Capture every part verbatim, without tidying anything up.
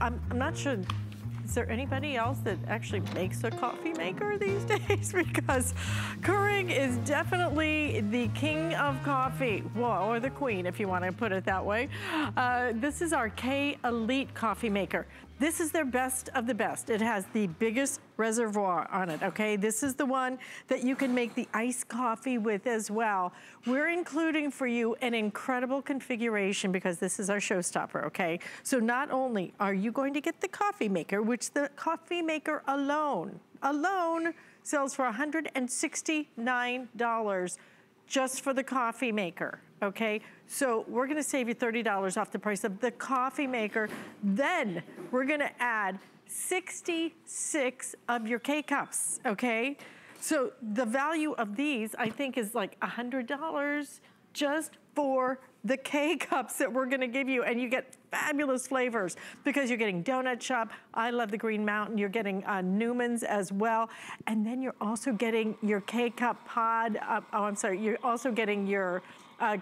I'm, I'm not sure, is there anybody else that actually makes a coffee maker these days? Because Keurig is definitely the king of coffee. Well, or the queen, if you want to put it that way. Uh, this is our K-Elite coffee maker. This is their best of the best. It has the biggest reservoir on it, okay? This is the one that you can make the iced coffee with as well. We're including for you an incredible configuration because this is our showstopper, okay? So not only are you going to get the coffee maker, which the coffee maker alone, alone sells for one hundred sixty-nine dollars just for the coffee maker, okay? So we're gonna save you thirty dollars off the price of the coffee maker. Then we're gonna add sixty-six of your K-Cups, okay? So the value of these, I think, is like one hundred dollars just for the K-Cups that we're gonna give you, and you get fabulous flavors because you're getting Donut Shop, I love the Green Mountain, you're getting uh, Newman's as well, and then you're also getting your K-Cup pod, uh, oh, I'm sorry, you're also getting your, uh,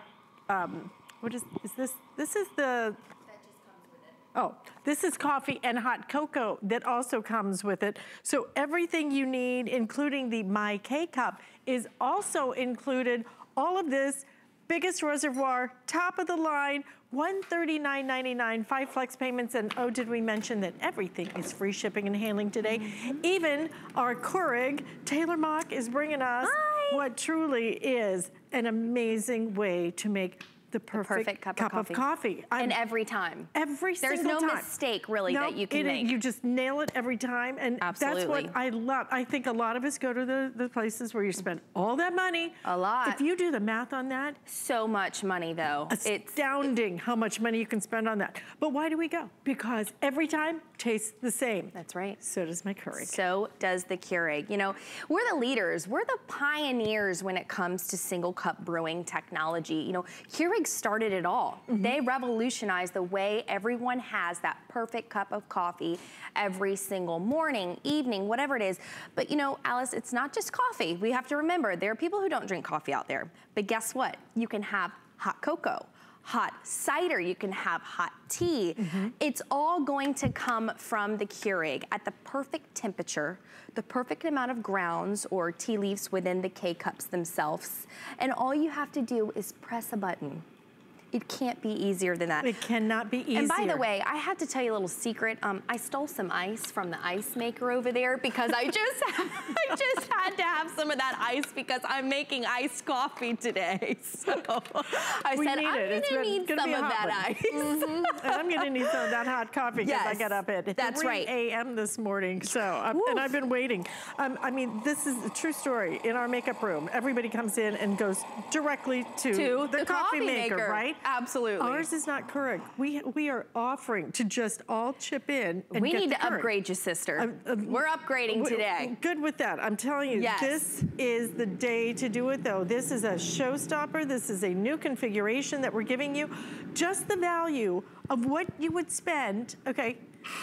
Um, what is, is this, this is the, that just comes with it. Oh, this is coffee and hot cocoa that also comes with it. So everything you need, including the My KCup, is also included. All of this, biggest reservoir, top of the line, one hundred thirty-nine ninety-nine, five flex payments, and oh, did we mention that everything is free shipping and handling today? Mm-hmm. Even our Keurig, Taylor Mock is bringing us Hi. what truly is an amazing way to make the perfect, the perfect cup, cup of coffee. Of coffee. And every time. Every There's single no time. There's no mistake, really, no, that you can it, make. You just nail it every time, and Absolutely. that's what I love. I think a lot of us go to the, the places where you spend all that money. A lot. If you do the math on that. So much money, though. Astounding it's, how much money you can spend on that. But why do we go? Because every time tastes the same. That's right. So does my Keurig. So does the Keurig. You know, we're the leaders. We're the pioneers when it comes to single cup brewing technology. You know, Keurig started it all. Mm-hmm. They revolutionized the way everyone has that perfect cup of coffee every single morning, evening, whatever it is. But you know, Alice, it's not just coffee. We have to remember, there are people who don't drink coffee out there. But guess what? You can have hot cocoa, hot cider, you can have hot tea. Mm-hmm. It's all going to come from the Keurig at the perfect temperature, the perfect amount of grounds or tea leaves within the K-Cups themselves. And all you have to do is press a button. It can't be easier than that. It cannot be easier. And by the way, I had to tell you a little secret. Um, I stole some ice from the ice maker over there because I just I just had to have some of that ice because I'm making iced coffee today. So I we said, need I'm going to need gonna some of that one. ice. Mm-hmm. And I'm going to need some of that hot coffee because yes, I got up at that's three a m this morning. So, um, and I've been waiting. Um, I mean, this is a true story. In our makeup room, everybody comes in and goes directly to, to the, the coffee, coffee maker, maker, right? Absolutely. Ours is not Keurig. We we are offering to just all chip in. And we get need to Keurig. upgrade you, sister. Um, um, We're upgrading today. Good with that. I'm telling you, yes. This is the day to do it, though. This is a showstopper. This is a new configuration that we're giving you. Just the value of what you would spend, okay?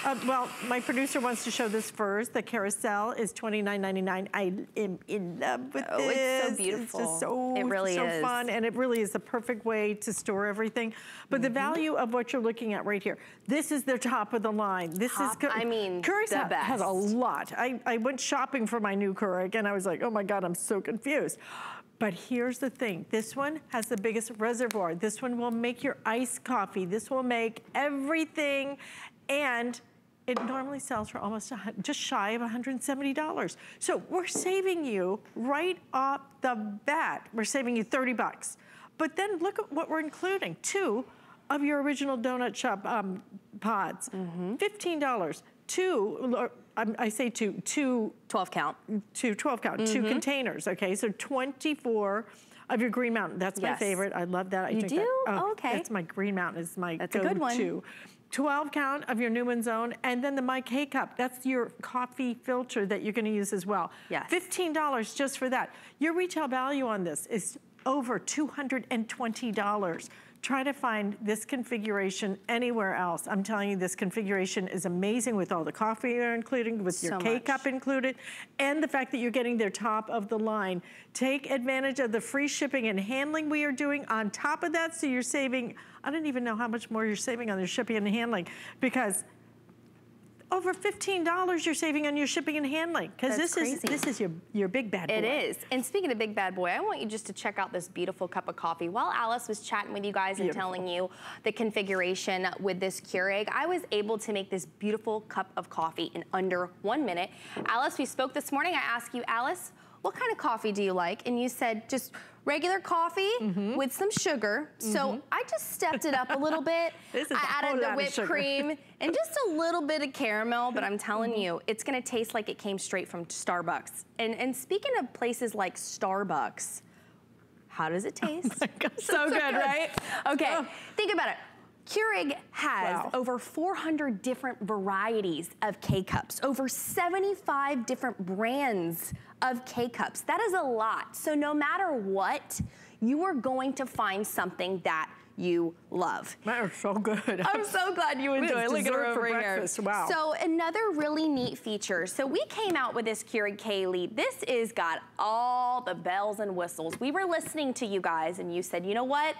Uh, well, my producer wants to show this first. The carousel is twenty-nine ninety-nine. I am in love with oh, this. It's so beautiful. It's just so, it really so is. fun, and it really is the perfect way to store everything. But mm-hmm. the value of what you're looking at right here, this is their top of the line. This top, is. I mean, Keurig's the ha best. has a lot. I, I went shopping for my new Keurig, and I was like, oh my God, I'm so confused. But here's the thing, this one has the biggest reservoir. This one will make your iced coffee. This will make everything. And it normally sells for almost a, just shy of one hundred seventy dollars. So we're saving you right off the bat. We're saving you thirty bucks. But then look at what we're including. Two of your original Donut Shop um, pods, mm-hmm. fifteen dollars. Two, I say two, two. twelve count. Two, twelve count, mm-hmm. two containers, okay? So twenty-four of your Green Mountain. That's yes. my favorite. I love that. I you drink do? That. Oh, okay. That's my Green Mountain is my go-to. That's a good one. twelve count of your Newman's Own, and then the My K-Cup. That's your coffee filter that you're gonna use as well. Yes. fifteen dollars just for that. Your retail value on this is over two hundred twenty dollars. Try to find this configuration anywhere else. I'm telling you, this configuration is amazing with all the coffee you're including, with your K-Cup included, and the fact that you're getting their top of the line. Take advantage of the free shipping and handling we are doing on top of that, so you're saving, I don't even know how much more you're saving on the shipping and handling, because over fifteen dollars you're saving on your shipping and handling, because this crazy. is this is your your big bad boy. It is. And speaking of big bad boy, I want you just to check out this beautiful cup of coffee. While Alice was chatting with you guys beautiful. and telling you the configuration with this Keurig, I was able to make this beautiful cup of coffee in under one minute. Alice, we spoke this morning. I asked you, Alice, what kind of coffee do you like? And you said just regular coffee mm-hmm. with some sugar. Mm-hmm. So I just stepped it up a little bit. This is I added the whipped cream and just a little bit of caramel, but I'm telling mm-hmm. you, it's gonna taste like it came straight from Starbucks. And, and speaking of places like Starbucks, how does it taste? Oh my gosh, so, so good, good, right? Okay, oh. think about it. Keurig has wow. over four hundred different varieties of K-Cups, over seventy-five different brands of K-Cups. That is a lot. So no matter what, you are going to find something that you love. That is so good. I'm so glad you enjoy it. Look at her over here. Wow. So another really neat feature. So we came out with this Keurig K-Elite. This is got all the bells and whistles. We were listening to you guys and you said, you know what?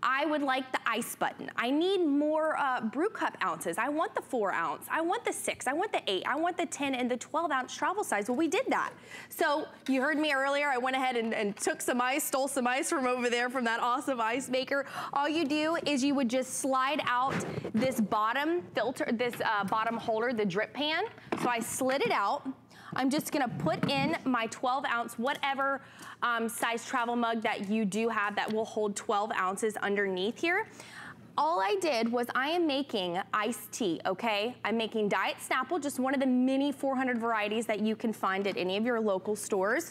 I would like the ice button. I need more uh, brew cup ounces. I want the four ounce. I want the six. I want the eight. I want the ten and the twelve ounce travel size. Well, we did that. So you heard me earlier. I went ahead and, and took some ice, stole some ice from over there from that awesome ice maker. All you do is you would just slide out this bottom filter, this uh, bottom holder, the drip pan. So I slid it out. I'm just gonna put in my twelve ounce, whatever um, size travel mug that you do have that will hold twelve ounces underneath here. All I did was I am making iced tea, okay? I'm making Diet Snapple, just one of the many four hundred varieties that you can find at any of your local stores.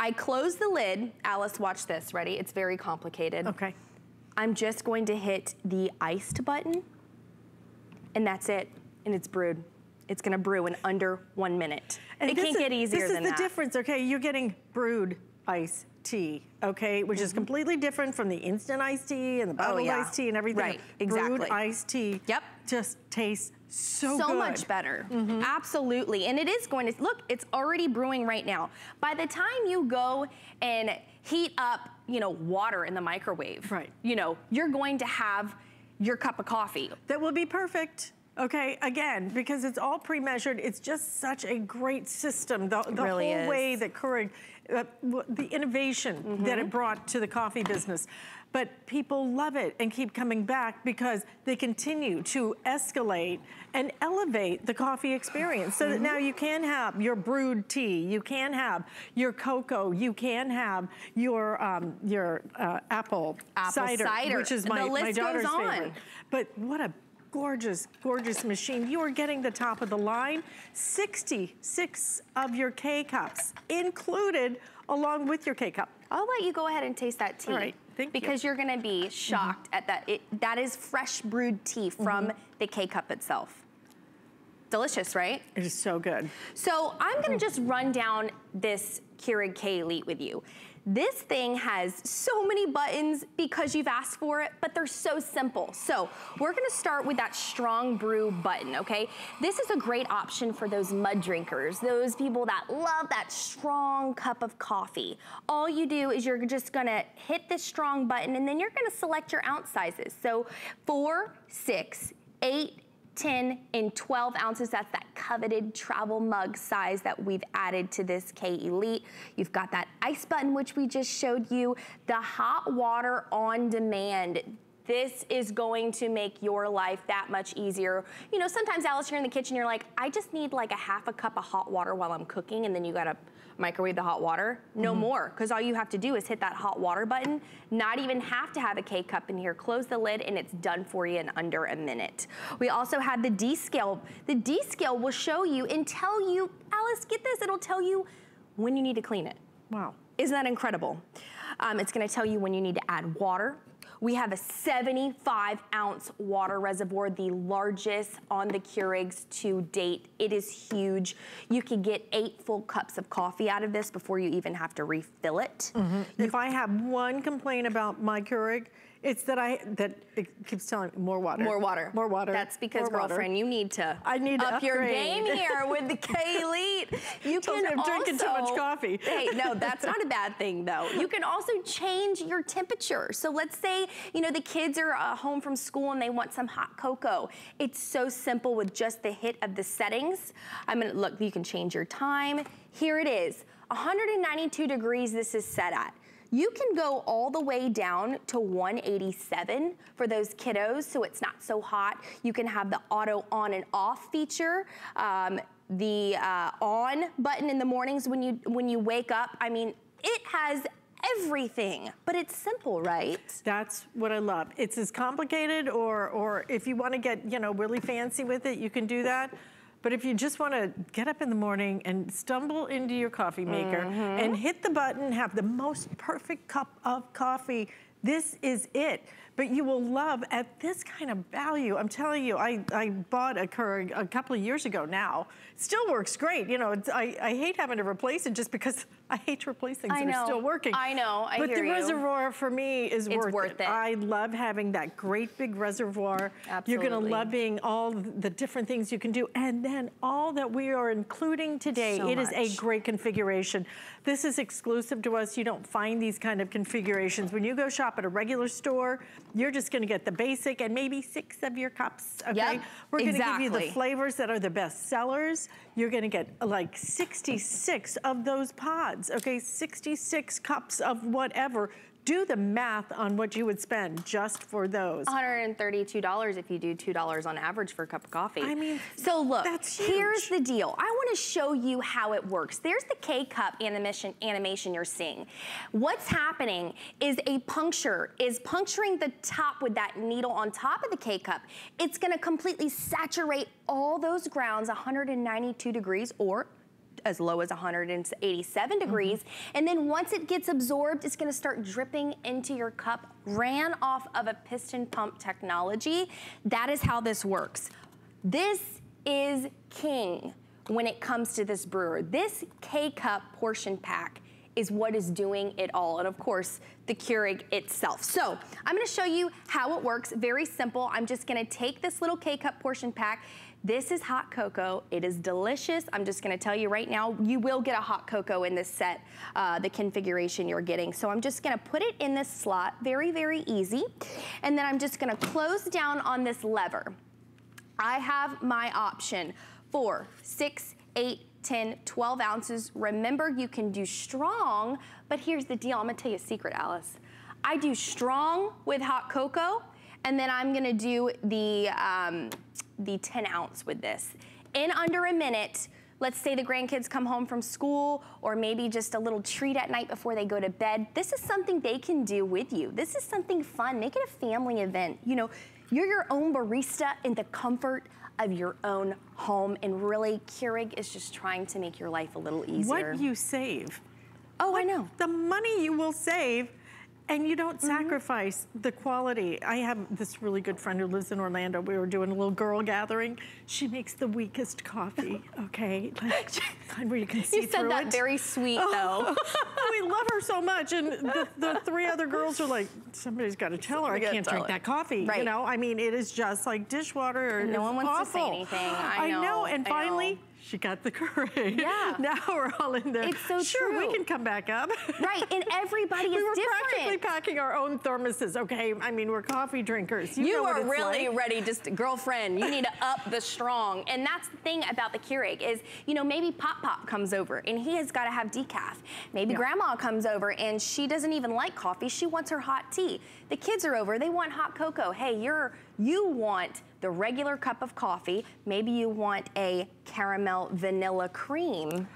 I close the lid. Alice, watch this, ready? It's very complicated. Okay. I'm just going to hit the iced button and that's it, and it's brewed. It's gonna brew in under one minute. And it can't get easier than that. This is the difference, okay? You're getting brewed iced tea, okay? Which mm-hmm. is completely different from the instant iced tea and the bottled oh, yeah. iced tea and everything. Right, exactly. Brewed iced tea yep. just tastes so good. So much better, mm-hmm. absolutely. And it is going to, look, it's already brewing right now. By the time you go and heat up, you know, water in the microwave, right. you know, you're going to have your cup of coffee. That will be perfect. Okay, again, because it's all pre-measured, it's just such a great system. The, the really whole is. way that Keurig, uh, the innovation mm-hmm. that it brought to the coffee business. But people love it and keep coming back because they continue to escalate and elevate the coffee experience. So mm-hmm. that now you can have your brewed tea, you can have your cocoa, you can have your um, your uh, apple, apple cider, cider, which is my, my daughter's favorite. But what a gorgeous, gorgeous machine. You are getting the top of the line. sixty-six of your K-Cups included along with your K-Cup. I'll let you go ahead and taste that tea. All right, thank you. Because you're gonna be shocked mm-hmm. at that. It, that is fresh brewed tea from mm-hmm. the K-Cup itself. Delicious, right? It is so good. So I'm gonna just run down this Keurig K-Elite with you. This thing has so many buttons because you've asked for it, but they're so simple. So we're gonna start with that strong brew button, okay? This is a great option for those mud drinkers, those people that love that strong cup of coffee. All you do is you're just gonna hit this strong button and then you're gonna select your ounce sizes. So four, six, eight, ten and twelve ounces. That's that coveted travel mug size that we've added to this K-Elite. You've got that ice button, which we just showed you, the hot water on demand. This is going to make your life that much easier. You know, sometimes, Alice, you're in the kitchen, you're like, I just need like a half a cup of hot water while I'm cooking, and then you gotta microwave the hot water. No mm-hmm. more, because all you have to do is hit that hot water button, not even have to have a K-Cup in here. Close the lid, and it's done for you in under a minute. We also had the D-Scale. The D-Scale will show you and tell you, Alice, get this, it'll tell you when you need to clean it. Wow. Isn't that incredible? Um, it's gonna tell you when you need to add water. We have a seventy-five ounce water reservoir, the largest on the Keurigs to date. It is huge. You can get eight full cups of coffee out of this before you even have to refill it. Mm-hmm. If I have one complaint about my Keurig, It's that I, that it keeps telling me more water. More water. More water. That's because, more girlfriend, water. You need to, I need up to your game here with the K-Elite. You can I'm also, drinking too much coffee. Hey, no, that's not a bad thing though. You can also change your temperature. So let's say, you know, the kids are uh, home from school and they want some hot cocoa. It's so simple with just the hit of the settings. I'm gonna, look, you can change your time. Here it is, one hundred ninety-two degrees this is set at. You can go all the way down to one eighty-seven for those kiddos, so it's not so hot. You can have the auto on and off feature. Um, the uh, on button in the mornings when you, when you wake up. I mean, it has everything, but it's simple, right? That's what I love. It's as complicated, or, or if you wanna get, you know, really fancy with it, you can do that. But if you just wanna get up in the morning and stumble into your coffee maker, mm-hmm, and hit the button, have the most perfect cup of coffee, this is it. But you will love, at this kind of value, I'm telling you, I, I bought a Keurig a couple of years ago now. Still works great, you know, it's, I, I hate having to replace it just because I hate to replace things I that know. Are still working. I know, I but hear you. But the reservoir for me is it's worth, worth it. it. I love having that great big reservoir. Absolutely. You're gonna love being all the different things you can do. And then all that we are including today, so it much. is a great configuration. This is exclusive to us. You don't find these kind of configurations. When you go shop at a regular store, you're just gonna get the basic and maybe six of your cups, okay? Yep, We're gonna exactly. give you the flavors that are the best sellers. You're gonna get like sixty-six of those pods, okay? sixty-six cups of whatever. Do the math on what you would spend just for those. one hundred thirty-two dollars if you do two dollars on average for a cup of coffee. I mean, so look, that's huge. Here's the deal. I wanna show you how it works. There's the K-Cup animation, animation you're seeing. What's happening is a puncture, is puncturing the top with that needle on top of the K-Cup. It's gonna completely saturate all those grounds, one hundred ninety-two degrees or as low as one hundred eighty-seven degrees. Mm-hmm. And then once it gets absorbed, it's gonna start dripping into your cup, ran off of a piston pump technology. That is how this works. This is king when it comes to this brewer. This K-Cup portion pack is what is doing it all. And of course, the Keurig itself. So I'm gonna show you how it works, very simple. I'm just gonna take this little K-Cup portion pack. This is hot cocoa, it is delicious. I'm just gonna tell you right now, you will get a hot cocoa in this set, uh, the configuration you're getting. So I'm just gonna put it in this slot, very, very easy. And then I'm just gonna close down on this lever. I have my option, four, six, eight, ten, twelve ounces. Remember, you can do strong, but here's the deal, I'm gonna tell you a secret, Alice. I do strong with hot cocoa, and then I'm gonna do the, um, the ten ounce with this. In under a minute, let's say the grandkids come home from school or maybe just a little treat at night before they go to bed. This is something they can do with you. This is something fun, make it a family event. You know, you're your own barista in the comfort of your own home, and really Keurig is just trying to make your life a little easier. What you save. Oh, what I know. The money you will save. And you don't sacrifice mm-hmm. the quality. I have this really good friend who lives in Orlando. We were doing a little girl gathering. She makes the weakest coffee, okay? Like, kind where you can see through it. You said that it. very sweet, oh. though. We love her so much. And the, the three other girls are like, somebody's got to tell her I can't drink it. that coffee. Right. You know, I mean, it is just like dishwater. Or no one wants awful. to say anything. I know. I know. And I finally, know. she got the courage. Yeah. Now we're all in there. It's so sure, true. Sure, we can come back up. Right, and everybody is different. We were different. practically packing our own thermoses, okay? I mean, we're coffee drinkers. You, you know are what it's really like. ready, just girlfriend, you need to up the strong. And that's the thing about the Keurig is, you know, maybe Pop-Pop comes over and he has got to have decaf. Maybe yeah. Grandma comes over and she doesn't even like coffee. She wants her hot tea. The kids are over, they want hot cocoa. Hey, you're, you want the regular cup of coffee, maybe you want a caramel vanilla cream,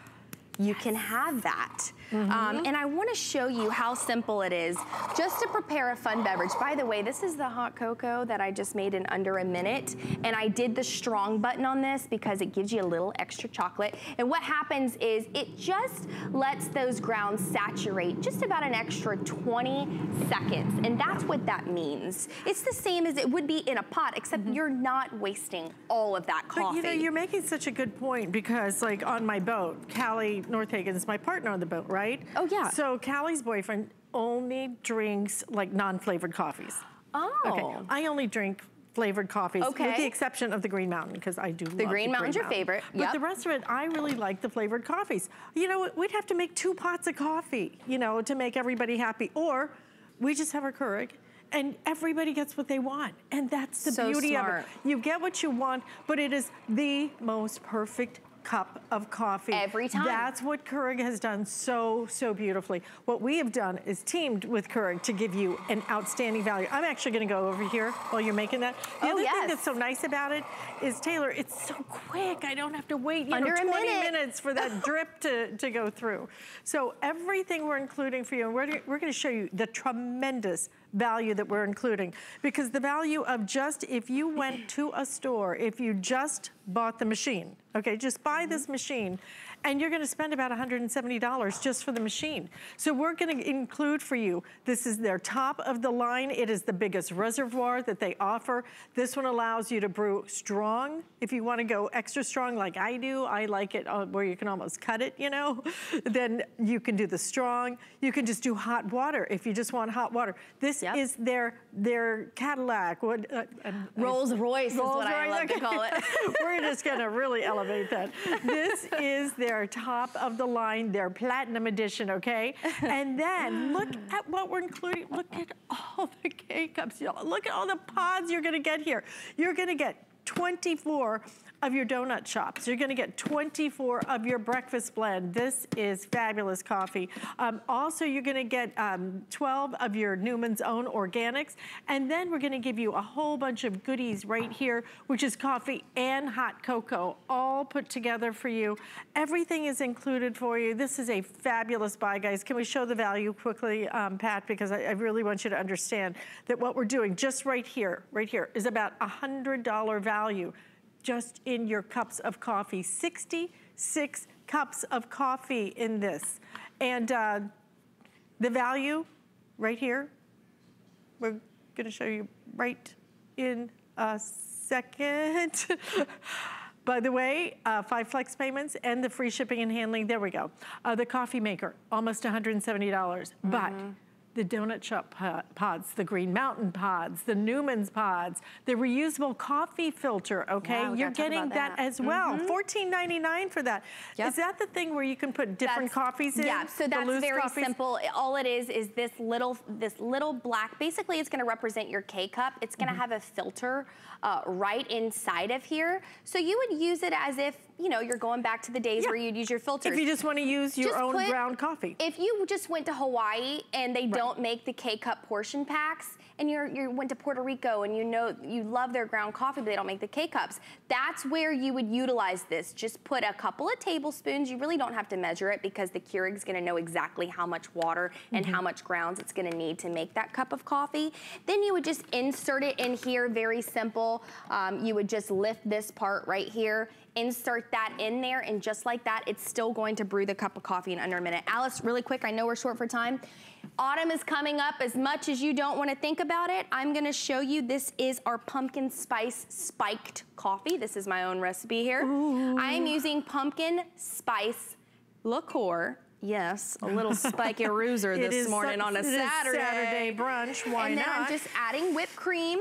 you yes. can have that. Mm-hmm. um, and I wanna show you how simple it is just to prepare a fun beverage. By the way, this is the hot cocoa that I just made in under a minute, and I did the strong button on this because it gives you a little extra chocolate. And what happens is it just lets those grounds saturate just about an extra twenty seconds, and that's what that means. It's the same as it would be in a pot, except mm-hmm. you're not wasting all of that coffee. But you know, you're making such a good point because like on my boat, Callie North Hagen is my partner on the boat, right? Oh yeah. So Callie's boyfriend only drinks like non-flavored coffees. Oh. Okay. I only drink flavored coffees, okay. with the exception of the Green Mountain, because I do the love Green the Green Mountain's your Mountain. Favorite. Yep. But the rest of it, I really like the flavored coffees. You know, we'd have to make two pots of coffee, you know, to make everybody happy. Or we just have our Keurig, and everybody gets what they want. And that's the so beauty smart. Of it. You get what you want, but it is the most perfect cup of coffee. Every time. That's what Keurig has done so, so beautifully. What we have done is teamed with Keurig to give you an outstanding value. I'm actually gonna go over here while you're making that. The oh, other yes. thing that's so nice about it is, Taylor, it's so quick. I don't have to wait you Under know, twenty minute. minutes for that drip to, to go through. So everything we're including for you, and we're, we're gonna show you the tremendous value that we're including, because the value of just, if you went to a store, if you just bought the machine, okay, just buy mm-hmm. this machine, and you're gonna spend about one hundred seventy dollars just for the machine. So we're gonna include for you, this is their top of the line, it is the biggest reservoir that they offer. This one allows you to brew strong, if you wanna go extra strong like I do, I like it where you can almost cut it, you know, then you can do the strong, you can just do hot water if you just want hot water. This Yep. is their their Cadillac. What, uh, uh, Rolls Royce is what I love to call it. We're just gonna really elevate that. This is their top of the line, their platinum edition, okay? And then look at what we're including. Look at all the K-Cups, y'all. Look at all the pods you're gonna get here. You're gonna get twenty-four of your donut shops. You're gonna get twenty-four of your breakfast blend. This is fabulous coffee. Um, also, you're gonna get um, twelve of your Newman's Own organics. And then we're gonna give you a whole bunch of goodies right here, which is coffee and hot cocoa, all put together for you. Everything is included for you. This is a fabulous buy, guys. Can we show the value quickly, um, Pat? Because I, I really want you to understand that what we're doing just right here, right here, is about a one hundred dollar value. Just in your cups of coffee. sixty-six cups of coffee in this. And uh, the value right here, we're gonna show you right in a second. By the way, uh, five flex payments and the free shipping and handling, there we go. Uh, the coffee maker, almost one hundred seventy dollars, mm-hmm. but the donut shop pods, the Green Mountain pods, the Newman's pods, the reusable coffee filter, okay? Wow, you're getting that. that as well. Mm-hmm. fourteen ninety-nine for that. Yep. Is that the thing where you can put different that's, coffees in? Yeah, so that's very coffees? simple. All it is is this little this little black, basically it's gonna represent your K-Cup. It's gonna mm-hmm. have a filter uh, right inside of here. So you would use it as if, you know, you're going back to the days yeah. where you'd use your filters. If you just wanna use your just own put, ground coffee. If you just went to Hawaii and they right. don't Don't make the K-Cup portion packs, and you you went to Puerto Rico and you know you love their ground coffee, but they don't make the K-Cups. That's where you would utilize this. Just put a couple of tablespoons. You really don't have to measure it because the Keurig's gonna know exactly how much water and mm-hmm. how much grounds it's gonna need to make that cup of coffee. Then you would just insert it in here, very simple. Um, you would just lift this part right here, insert that in there, and just like that, it's still going to brew the cup of coffee in under a minute. Alice, really quick, I know we're short for time. Autumn is coming up. As much as you don't want to think about it, I'm going to show you, this is our pumpkin spice spiked coffee. This is my own recipe here. Ooh. I'm using pumpkin spice liqueur. Yes, a little spiky rooser this morning on a Saturday. Saturday brunch, why not? And then not? I'm just adding whipped cream.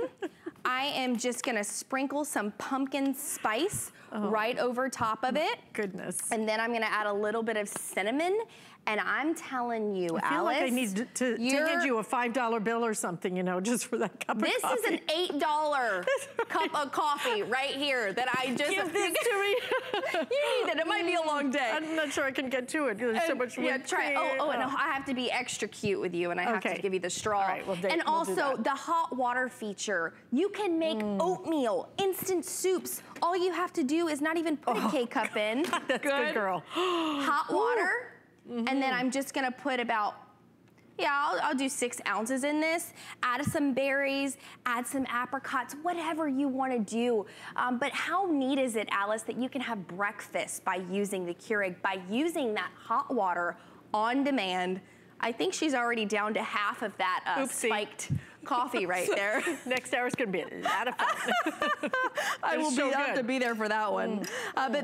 I am just gonna sprinkle some pumpkin spice oh, right over top of it. Goodness. And then I'm gonna add a little bit of cinnamon. And I'm telling you, I feel Alice, like I need to, to, to get you a five dollar bill or something, you know, just for that cup of coffee. This is an eight dollar cup of coffee right here that I just... Give this to me. You need it. It might be a long day. I'm not sure I can get to it. There's and, so much yeah, try it. Oh, oh, and oh. I have to be extra cute with you, and I have okay. to give you the straw. All right, we'll do, and we'll also, the hot water feature. You can make mm. oatmeal, instant soups. All you have to do is not even put oh, a K-Cup in. God, that's good, good girl. Hot water. Ooh. Mm-hmm. And then I'm just gonna put about, yeah, I'll, I'll do six ounces in this. Add some berries, add some apricots, whatever you wanna do. Um, but how neat is it, Alice, that you can have breakfast by using the Keurig, by using that hot water on demand. I think she's already down to half of that uh, spiked coffee right there. Next hour's gonna be a lot of fun. I will be, so have to be there for that one. Mm. Uh, but